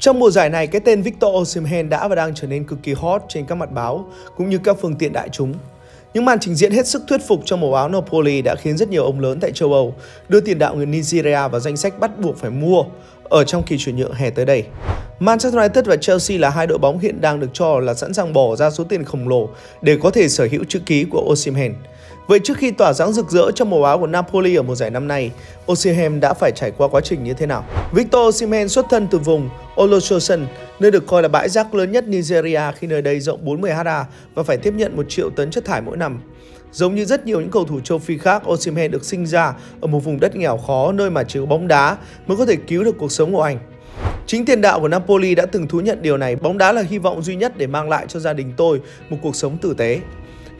Trong mùa giải này, cái tên Victor Osimhen đã và đang trở nên cực kỳ hot trên các mặt báo cũng như các phương tiện đại chúng. Những màn trình diễn hết sức thuyết phục trong màu áo Napoli đã khiến rất nhiều ông lớn tại châu Âu đưa tiền đạo người Nigeria vào danh sách bắt buộc phải mua ở trong kỳ chuyển nhượng hè tới đây. Manchester United và Chelsea là hai đội bóng hiện đang được cho là sẵn sàng bỏ ra số tiền khổng lồ để có thể sở hữu chữ ký của Osimhen. Vậy trước khi tỏa sáng rực rỡ trong màu áo của Napoli ở mùa giải năm nay, Osimhen đã phải trải qua quá trình như thế nào? Victor Osimhen xuất thân từ vùng Olusosun, nơi được coi là bãi rác lớn nhất Nigeria khi nơi đây rộng 40 ha và phải tiếp nhận 1 triệu tấn chất thải mỗi năm. Giống như rất nhiều những cầu thủ châu Phi khác, Osimhen được sinh ra ở một vùng đất nghèo khó nơi mà chỉ có bóng đá mới có thể cứu được cuộc sống của anh. Chính tiền đạo của Napoli đã từng thú nhận điều này, bóng đá là hy vọng duy nhất để mang lại cho gia đình tôi một cuộc sống tử tế.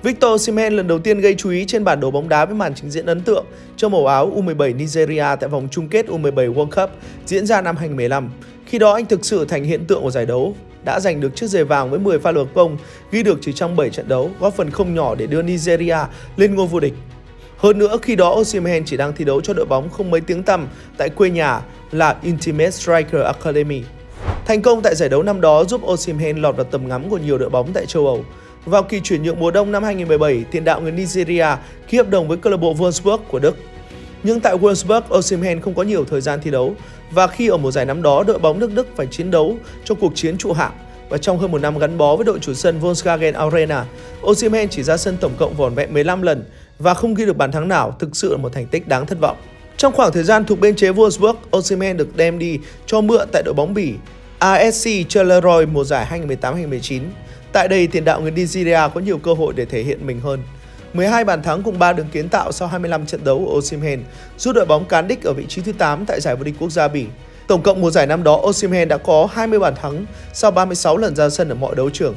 Victor Osimhen lần đầu tiên gây chú ý trên bản đồ bóng đá với màn trình diễn ấn tượng trong màu áo U17 Nigeria tại vòng chung kết U17 World Cup diễn ra năm 2015. Khi đó anh thực sự thành hiện tượng của giải đấu, đã giành được chiếc giày vàng với 10 pha lập công ghi được chỉ trong 7 trận đấu, góp phần không nhỏ để đưa Nigeria lên ngôi vô địch. Hơn nữa, khi đó Osimhen chỉ đang thi đấu cho đội bóng không mấy tiếng tăm tại quê nhà là Intimate Striker Academy. Thành công tại giải đấu năm đó giúp Osimhen lọt vào tầm ngắm của nhiều đội bóng tại châu Âu. Vào kỳ chuyển nhượng mùa đông năm 2017, tiền đạo người Nigeria ký hợp đồng với câu lạc bộ Wolfsburg của Đức. Nhưng tại Wolfsburg, Osimhen không có nhiều thời gian thi đấu và khi ở mùa giải năm đó, đội bóng nước Đức phải chiến đấu cho cuộc chiến trụ hạng và trong hơn một năm gắn bó với đội chủ sân Wolfsburg Arena, Osimhen chỉ ra sân tổng cộng vỏn vẹn 15 lần và không ghi được bàn thắng nào, thực sự là một thành tích đáng thất vọng. Trong khoảng thời gian thuộc biên chế Wolfsburg, Osimhen được đem đi cho mượn tại đội bóng Bỉ ASC Charleroi mùa giải 2018-2019. Tại đây, tiền đạo người Nigeria có nhiều cơ hội để thể hiện mình hơn. 12 bàn thắng cùng 3 đường kiến tạo sau 25 trận đấu của Osimhen giúp đội bóng cán đích ở vị trí thứ 8 tại giải vô địch quốc gia Bỉ. Tổng cộng mùa giải năm đó, Osimhen đã có 20 bàn thắng sau 36 lần ra sân ở mọi đấu trường.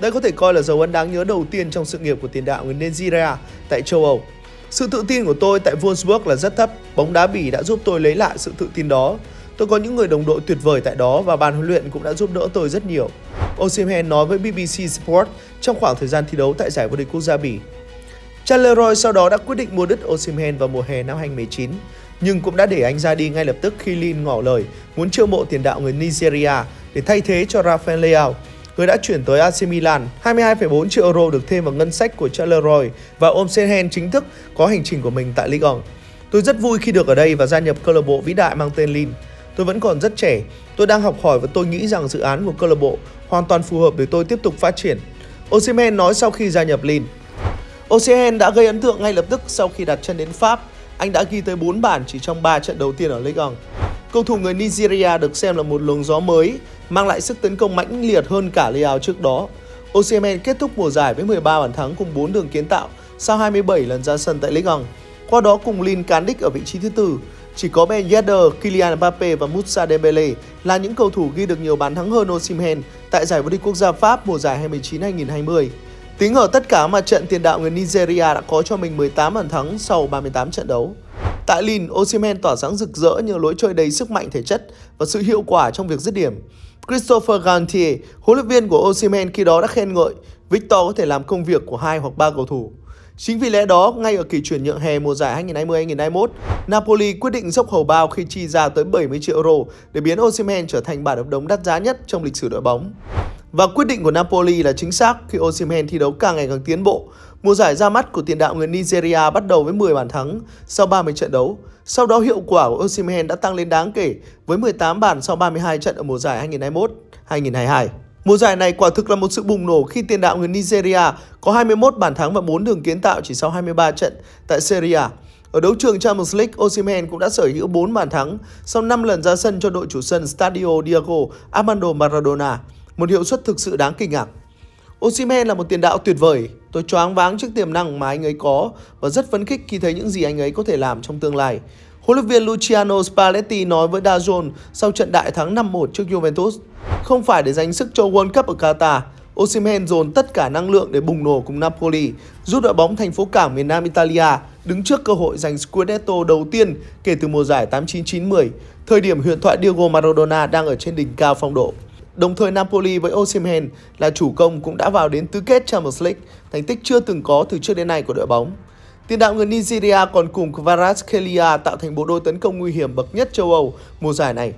Đây có thể coi là dấu ấn đáng nhớ đầu tiên trong sự nghiệp của tiền đạo người Nigeria tại châu Âu. Sự tự tin của tôi tại Wolfsburg là rất thấp, bóng đá Bỉ đã giúp tôi lấy lại sự tự tin đó. Tôi có những người đồng đội tuyệt vời tại đó và ban huấn luyện cũng đã giúp đỡ tôi rất nhiều, Osimhen nói với BBC Sport trong khoảng thời gian thi đấu tại giải vô địch quốc gia Bỉ. Charleroi sau đó đã quyết định mua đứt Osimhen vào mùa hè năm 2019, nhưng cũng đã để anh ra đi ngay lập tức khi Lin ngỏ lời muốn chiêu mộ tiền đạo người Nigeria để thay thế cho Rafael Leão, người đã chuyển tới AC Milan. 22,4 triệu euro được thêm vào ngân sách của Charleroi và Osimhen chính thức có hành trình của mình tại Ligue 1. Tôi rất vui khi được ở đây và gia nhập câu lạc bộ vĩ đại mang tên Lin. Tôi vẫn còn rất trẻ, tôi đang học hỏi và tôi nghĩ rằng dự án của câu lạc bộ hoàn toàn phù hợp để tôi tiếp tục phát triển, Osimhen nói sau khi gia nhập Lille. Osimhen đã gây ấn tượng ngay lập tức sau khi đặt chân đến Pháp, anh đã ghi tới 4 bàn chỉ trong 3 trận đầu tiên ở Ligue 1. Cầu thủ người Nigeria được xem là một luồng gió mới, mang lại sức tấn công mãnh liệt hơn cả Leao trước đó. Osimhen kết thúc mùa giải với 13 bàn thắng cùng 4 đường kiến tạo sau 27 lần ra sân tại Ligue 1, qua đó cùng Lille cán đích ở vị trí thứ 4. Chỉ có Ben Yedder, Kylian Mbappe và Moussa Dembele là những cầu thủ ghi được nhiều bàn thắng hơn Osimhen tại giải vô địch quốc gia Pháp mùa giải 2019-2020. Tính ở tất cả mặt trận, tiền đạo người Nigeria đã có cho mình 18 bàn thắng sau 38 trận đấu. Tại Lille, Osimhen tỏa sáng rực rỡ nhờ lối chơi đầy sức mạnh thể chất và sự hiệu quả trong việc dứt điểm. Christopher Gantier, huấn luyện viên của Osimhen khi đó đã khen ngợi Victor có thể làm công việc của 2 hoặc 3 cầu thủ. Chính vì lẽ đó, ngay ở kỳ chuyển nhượng hè mùa giải 2020-2021, Napoli quyết định dốc hầu bao khi chi ra tới 70 triệu euro để biến Osimhen trở thành bản hợp đồng đắt giá nhất trong lịch sử đội bóng. Và quyết định của Napoli là chính xác khi Osimhen thi đấu càng ngày càng tiến bộ. Mùa giải ra mắt của tiền đạo người Nigeria bắt đầu với 10 bàn thắng sau 30 trận đấu. Sau đó hiệu quả của Osimhen đã tăng lên đáng kể với 18 bàn sau 32 trận ở mùa giải 2021-2022. Mùa giải này quả thực là một sự bùng nổ khi tiền đạo người Nigeria có 21 bàn thắng và 4 đường kiến tạo chỉ sau 23 trận tại Serie A. Ở đấu trường Champions League, Osimhen cũng đã sở hữu 4 bàn thắng sau 5 lần ra sân cho đội chủ sân Stadio Diego Armando Maradona, một hiệu suất thực sự đáng kinh ngạc. Osimhen là một tiền đạo tuyệt vời, tôi choáng váng trước tiềm năng mà anh ấy có và rất phấn khích khi thấy những gì anh ấy có thể làm trong tương lai. Huấn luyện viên Luciano Spalletti nói với Dazon sau trận đại thắng 5-1 trước Juventus. Không phải để giành sức cho World Cup ở Qatar, Osimhen dồn tất cả năng lượng để bùng nổ cùng Napoli, giúp đội bóng thành phố cảng miền Nam Italia đứng trước cơ hội giành Scudetto đầu tiên kể từ mùa giải 89-90, thời điểm huyền thoại Diego Maradona đang ở trên đỉnh cao phong độ. Đồng thời Napoli với Osimhen là chủ công cũng đã vào đến tứ kết Champions League, thành tích chưa từng có từ trước đến nay của đội bóng. Tiền đạo người Nigeria còn cùng Kvaratskhelia tạo thành bộ đôi tấn công nguy hiểm bậc nhất châu Âu mùa giải này.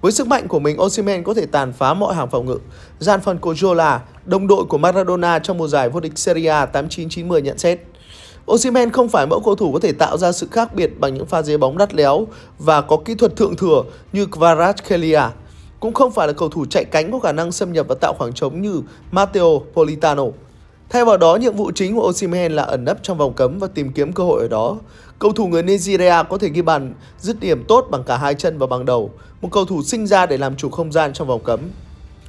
Với sức mạnh của mình, Osimhen có thể tàn phá mọi hàng phòng ngự. Gianfranco Zola, đồng đội của Maradona trong mùa giải vô địch Serie A 89-90 nhận xét: Osimhen không phải mẫu cầu thủ có thể tạo ra sự khác biệt bằng những pha dế bóng đắt léo và có kỹ thuật thượng thừa như Kvaratskhelia. Cũng không phải là cầu thủ chạy cánh có khả năng xâm nhập và tạo khoảng trống như Matteo Politano. Thay vào đó, nhiệm vụ chính của Osimhen là ẩn nấp trong vòng cấm và tìm kiếm cơ hội ở đó. Cầu thủ người Nigeria có thể ghi bàn dứt điểm tốt bằng cả hai chân và bằng đầu, một cầu thủ sinh ra để làm chủ không gian trong vòng cấm.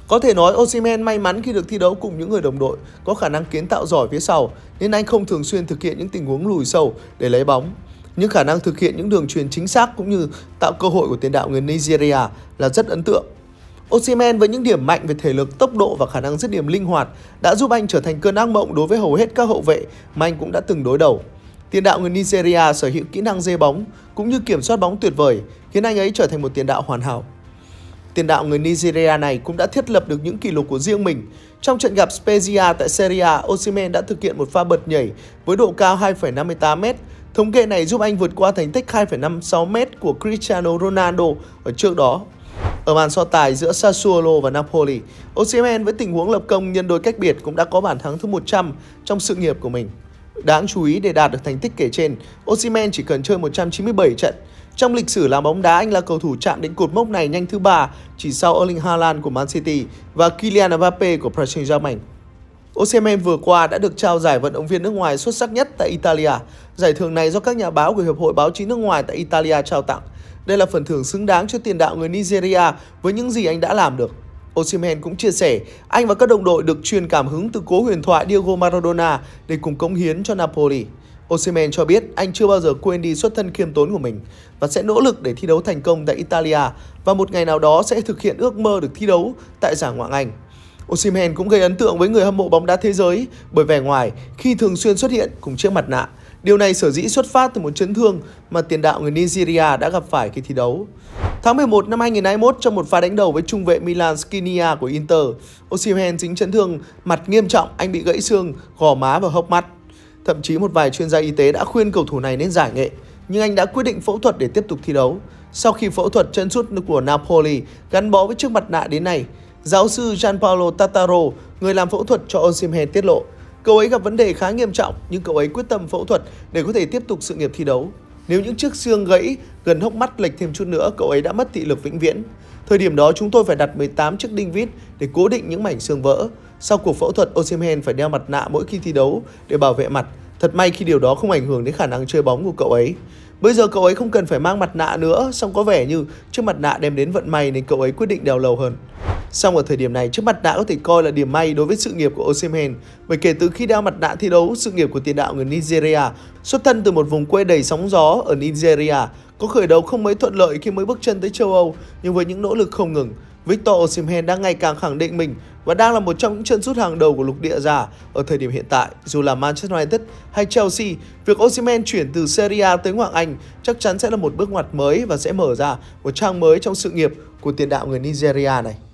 Có thể nói Osimhen may mắn khi được thi đấu cùng những người đồng đội có khả năng kiến tạo giỏi phía sau, nên anh không thường xuyên thực hiện những tình huống lùi sâu để lấy bóng. Nhưng khả năng thực hiện những đường chuyền chính xác cũng như tạo cơ hội của tiền đạo người Nigeria là rất ấn tượng. Osimhen với những điểm mạnh về thể lực, tốc độ và khả năng dứt điểm linh hoạt đã giúp anh trở thành cơn ác mộng đối với hầu hết các hậu vệ mà anh cũng đã từng đối đầu. Tiền đạo người Nigeria sở hữu kỹ năng dê bóng cũng như kiểm soát bóng tuyệt vời, khiến anh ấy trở thành một tiền đạo hoàn hảo. Tiền đạo người Nigeria này cũng đã thiết lập được những kỷ lục của riêng mình. Trong trận gặp Spezia tại Serie A, Osimhen đã thực hiện một pha bật nhảy với độ cao 2,58m. Thống kê này giúp anh vượt qua thành tích 2,56m của Cristiano Ronaldo ở trước đó. Ở màn so tài giữa Sassuolo và Napoli, Osimhen với tình huống lập công nhân đôi cách biệt cũng đã có bàn thắng thứ 100 trong sự nghiệp của mình. Đáng chú ý, để đạt được thành tích kể trên, Osimhen chỉ cần chơi 197 trận. Trong lịch sử làm bóng đá, anh là cầu thủ chạm đến cột mốc này nhanh thứ 3, chỉ sau Erling Haaland của Man City và Kylian Mbappe của Paris Saint-Germain. Osimhen vừa qua đã được trao giải vận động viên nước ngoài xuất sắc nhất tại Italia. Giải thưởng này do các nhà báo của Hiệp hội Báo chí nước ngoài tại Italia trao tặng. Đây là phần thưởng xứng đáng cho tiền đạo người Nigeria với những gì anh đã làm được. Osimhen cũng chia sẻ, anh và các đồng đội được truyền cảm hứng từ cố huyền thoại Diego Maradona để cùng cống hiến cho Napoli. Osimhen cho biết anh chưa bao giờ quên đi xuất thân khiêm tốn của mình và sẽ nỗ lực để thi đấu thành công tại Italia và một ngày nào đó sẽ thực hiện ước mơ được thi đấu tại giải Ngoại hạng Anh. Osimhen cũng gây ấn tượng với người hâm mộ bóng đá thế giới bởi vẻ ngoài khi thường xuyên xuất hiện cùng chiếc mặt nạ. Điều này sở dĩ xuất phát từ một chấn thương mà tiền đạo người Nigeria đã gặp phải khi thi đấu. Tháng 11 năm 2021, trong một pha đánh đầu với trung vệ Milan Skriniar của Inter, Osimhen dính chấn thương mặt nghiêm trọng, anh bị gãy xương, gò má và hốc mắt. Thậm chí một vài chuyên gia y tế đã khuyên cầu thủ này nên giải nghệ, nhưng anh đã quyết định phẫu thuật để tiếp tục thi đấu. Sau khi phẫu thuật, chân sút của Napoli gắn bó với chiếc mặt nạ đến nay. Giáo sư Gianpaolo Tattaro, người làm phẫu thuật cho Osimhen tiết lộ, cậu ấy gặp vấn đề khá nghiêm trọng nhưng cậu ấy quyết tâm phẫu thuật để có thể tiếp tục sự nghiệp thi đấu. Nếu những chiếc xương gãy gần hốc mắt lệch thêm chút nữa, cậu ấy đã mất thị lực vĩnh viễn. Thời điểm đó chúng tôi phải đặt 18 chiếc đinh vít để cố định những mảnh xương vỡ. Sau cuộc phẫu thuật, Osimhen phải đeo mặt nạ mỗi khi thi đấu để bảo vệ mặt. Thật may khi điều đó không ảnh hưởng đến khả năng chơi bóng của cậu ấy. Bây giờ cậu ấy không cần phải mang mặt nạ nữa, song có vẻ như chiếc mặt nạ đem đến vận may nên cậu ấy quyết định đeo lâu hơn. Song ở thời điểm này, chiếc mặt nạ có thể coi là điểm may đối với sự nghiệp của Osimhen, bởi kể từ khi đeo mặt nạ thi đấu, sự nghiệp của tiền đạo người Nigeria xuất thân từ một vùng quê đầy sóng gió ở Nigeria có khởi đầu không mấy thuận lợi khi mới bước chân tới châu Âu, nhưng với những nỗ lực không ngừng, Victor Osimhen đang ngày càng khẳng định mình và đang là một trong những chân sút hàng đầu của lục địa già ở thời điểm hiện tại. Dù là Manchester United hay Chelsea, việc Osimhen chuyển từ Serie A tới Ngoại hạng Anh chắc chắn sẽ là một bước ngoặt mới và sẽ mở ra một trang mới trong sự nghiệp của tiền đạo người Nigeria này.